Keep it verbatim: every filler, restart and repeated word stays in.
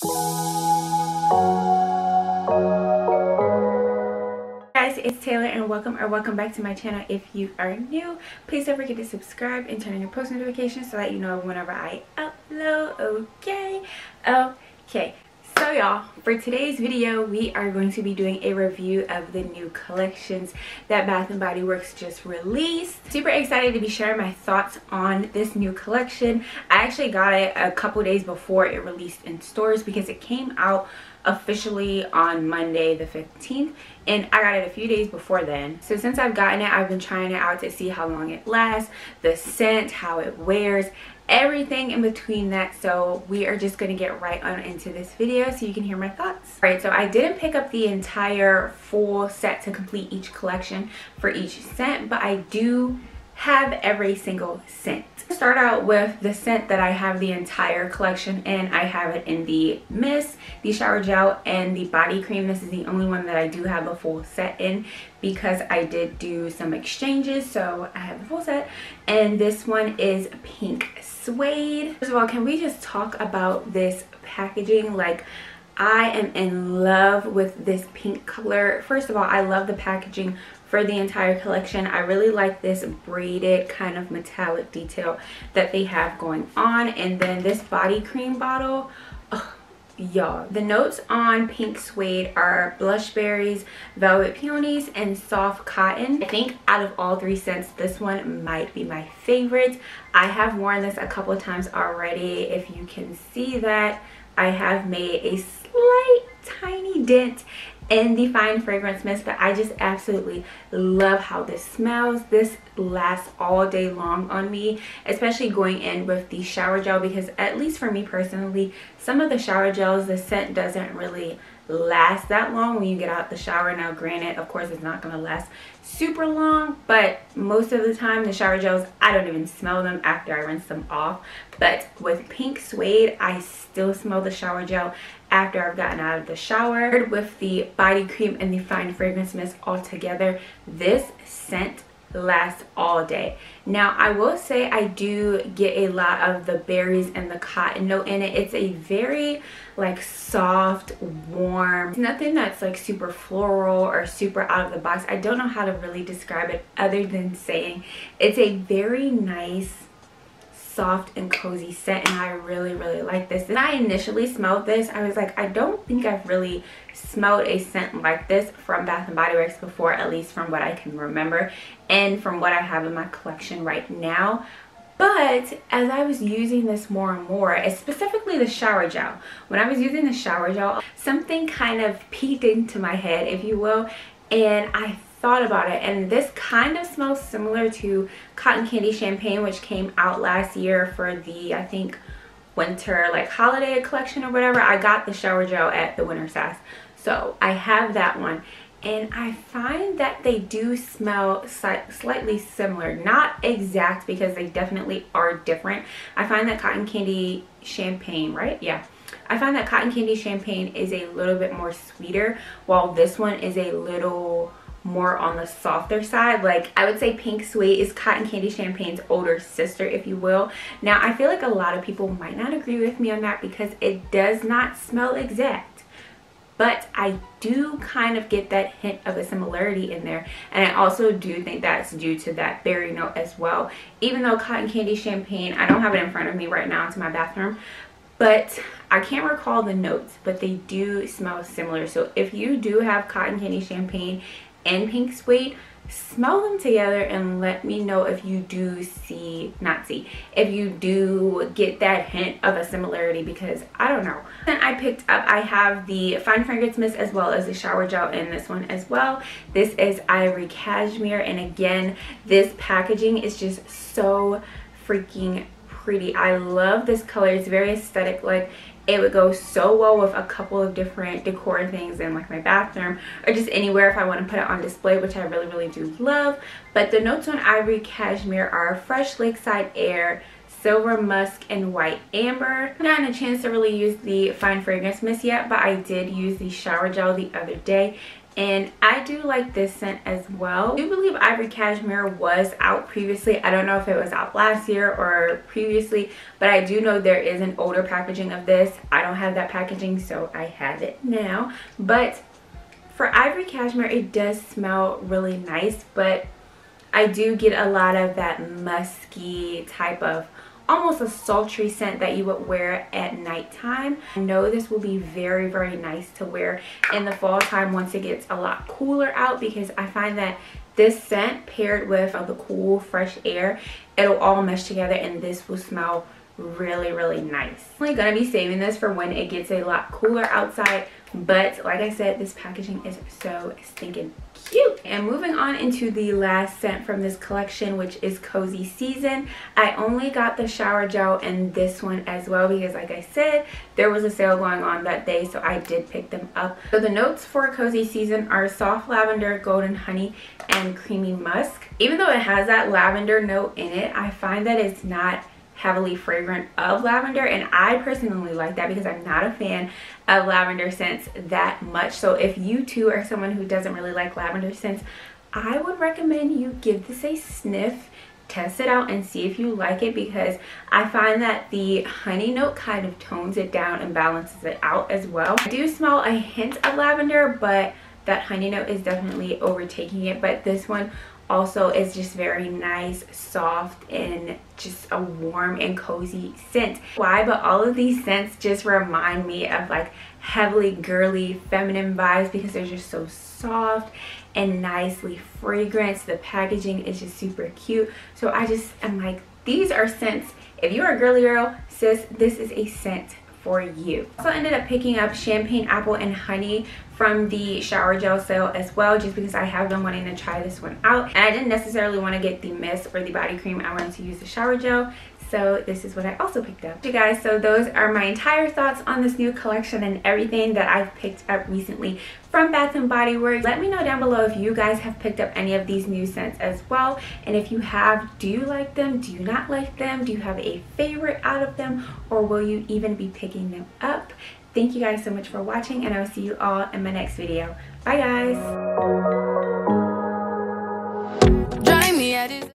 Hey guys, it's Taylor and welcome or welcome back to my channel. If you are new, please don't forget to subscribe and turn on your post notifications so that you know whenever I upload. Okay, okay. So y'all, for today's video, we are going to be doing a review of the new collections that Bath and Body Works just released. Super excited to be sharing my thoughts on this new collection. I actually got it a couple days before it released in stores because it came out officially on Monday the fifteenth, and I got it a few days before then. So since I've gotten it, I've been trying it out to see how long it lasts, the scent, how it wears, everything in between that. So we are just going to get right on into this video so you can hear my thoughts. All right, so I didn't pick up the entire full set to complete each collection for each scent, but I do have every single scent. Start out with the scent that I have the entire collection in. I have it in the mist, the shower gel, and the body cream. This is the only one that I do have a full set in because I did do some exchanges, so I have the full set. And this one is Pink Suede. First of all, can we just talk about this packaging? Like, I am in love with this pink color. First of all, I love the packaging for the entire collection. I really like this braided kind of metallic detail that they have going on. And then this body cream bottle, oh, y'all. The notes on Pink Suede are blush berries, velvet peonies, and soft cotton. I think out of all three scents, this one might be my favorite. I have worn this a couple of times already. If you can see that, I have made a slight tiny dent in the fine fragrance mist, but I just absolutely love how this smells. This lasts all day long on me, especially going in with the shower gel, because at least for me personally, some of the shower gels, the scent doesn't really last that long when you get out the shower. Now granted, of course, it's not going to last super long, but most of the time the shower gels, I don't even smell them after I rinse them off. But with Pink Suede, I still smell the shower gel after I've gotten out of the shower. With the body cream and the fine fragrance mist all together, this scent last all day. Now I will say I do get a lot of the berries and the cotton note in it. It's a very like soft, warm, it's nothing that's like super floral or super out of the box. I don't know how to really describe it other than saying it's a very nice soft and cozy scent, and I really really like this. And I initially smelled this, I was like, I don't think I've really smelled a scent like this from Bath and Body Works before, at least from what I can remember and from what I have in my collection right now. But as I was using this more and more, specifically the shower gel, when I was using the shower gel, something kind of peeked into my head, if you will, and I thought about it. And this kind of smells similar to Cotton Candy Champagne, which came out last year for the, I think, winter like holiday collection or whatever. I got the shower gel at the winter sass, so I have that one. And I find that they do smell slightly similar, not exact, because they definitely are different. I find that Cotton Candy Champagne, right? Yeah. I find that Cotton Candy Champagne is a little bit more sweeter, while this one is a little more on the softer side. Like, I would say Pink Suede is Cotton Candy Champagne's older sister, if you will. Now I feel like a lot of people might not agree with me on that because it does not smell exact, but I do kind of get that hint of a similarity in there. And I also do think that's due to that berry note as well, even though Cotton Candy Champagne, I don't have it in front of me right now, it's in my bathroom, but I can't recall the notes, but they do smell similar. So if you do have Cotton Candy Champagne and Pink Suede, smell them together and let me know if you do see not see if you do get that hint of a similarity, because I don't know. Then I picked up, I have the fine fragrance mist as well as the shower gel in this one as well. This is Ivory Cashmere, and again, this packaging is just so freaking pretty. I love this color. It's very aesthetic. Like, it would go so well with a couple of different decor things in like my bathroom or just anywhere if I want to put it on display, which I really, really do love. But the notes on Ivory Cashmere are fresh lakeside air, silver musk, and white amber. I've not had a chance to really use the fine fragrance mist yet, but I did use the shower gel the other day, and I do like this scent as well. I do believe Ivory Cashmere was out previously. I don't know if it was out last year or previously, but I do know there is an older packaging of this. I don't have that packaging, so I have it now. But for Ivory Cashmere, it does smell really nice, but I do get a lot of that musky type of almost a sultry scent that you would wear at nighttime. I know this will be very, very nice to wear in the fall time once it gets a lot cooler out, because I find that this scent paired with uh, the cool, fresh air, it'll all mesh together and this will smell really, really nice. I'm only gonna be saving this for when it gets a lot cooler outside, but like I said, this packaging is so stinking cute. And moving on into the last scent from this collection, which is Cozy Season. I only got the shower gel and this one as well, because like I said, there was a sale going on that day, so I did pick them up. So the notes for Cozy Season are soft lavender, golden honey, and creamy musk. Even though it has that lavender note in it, I find that it's not heavily fragrant of lavender, and I personally like that because I'm not a fan of lavender scents that much. So if you too are someone who doesn't really like lavender scents, I would recommend you give this a sniff, test it out, and see if you like it, because I find that the honey note kind of tones it down and balances it out as well. I do smell a hint of lavender, but that honey note is definitely overtaking it. But this one also is just very nice, soft, and just a warm and cozy scent. Why? But all of these scents just remind me of like heavily girly feminine vibes, because they're just so soft and nicely fragranced. The packaging is just super cute. So I just am like, these are scents. If you're a girly girl, sis, this is a scent for you. Also ended up picking up Champagne Apple and Honey from the shower gel sale as well, just because I have been wanting to try this one out, and I didn't necessarily want to get the mist or the body cream. I wanted to use the shower gel, so this is what I also picked up. You guys, so those are my entire thoughts on this new collection and everything that I've picked up recently from Bath and Body Works. Let me know down below if you guys have picked up any of these new scents as well, and if you have, do you like them? Do you not like them? Do you have a favorite out of them, or will you even be picking them up? Thank you guys so much for watching, and I will see you all in my next video. Bye guys!